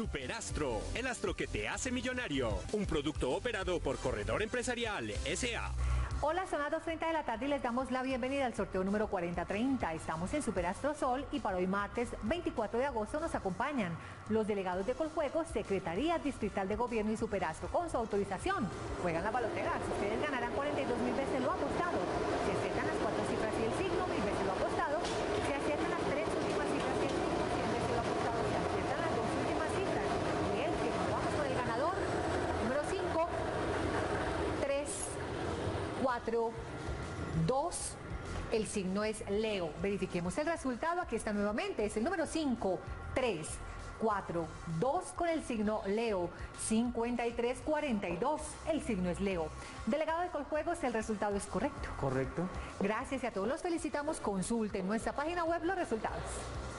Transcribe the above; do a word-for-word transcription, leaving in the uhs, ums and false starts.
Superastro, el astro que te hace millonario. Un producto operado por Corredor Empresarial S A Hola, son las dos treinta de la tarde y les damos la bienvenida al sorteo número cuarenta treinta. Estamos en Superastro Sol y para hoy martes veinticuatro de agosto nos acompañan los delegados de Coljuegos, Secretaría Distrital de Gobierno y Superastro. Con su autorización, juegan la balotera. Si ustedes ganarán cuarenta y dos mil veces lo apostado. Si aceptan las cuatro cifras y el signo, mil veces lo apostado. Si aceptan las tres últimas cifras y el signo, cien veces lo apostado. Si aceptan las dos últimas cifras y el signo, vamos con el ganador. Número cinco, tres, cuatro, dos, el signo es Leo. Verifiquemos el resultado, aquí está nuevamente, es el número cinco, tres, cuatro, dos con el signo Leo, cincuenta y tres, cuarenta y dos, el signo es Leo. Delegado de Coljuegos, el resultado es correcto. Correcto. Gracias y a todos los felicitamos, consulten nuestra página web los resultados.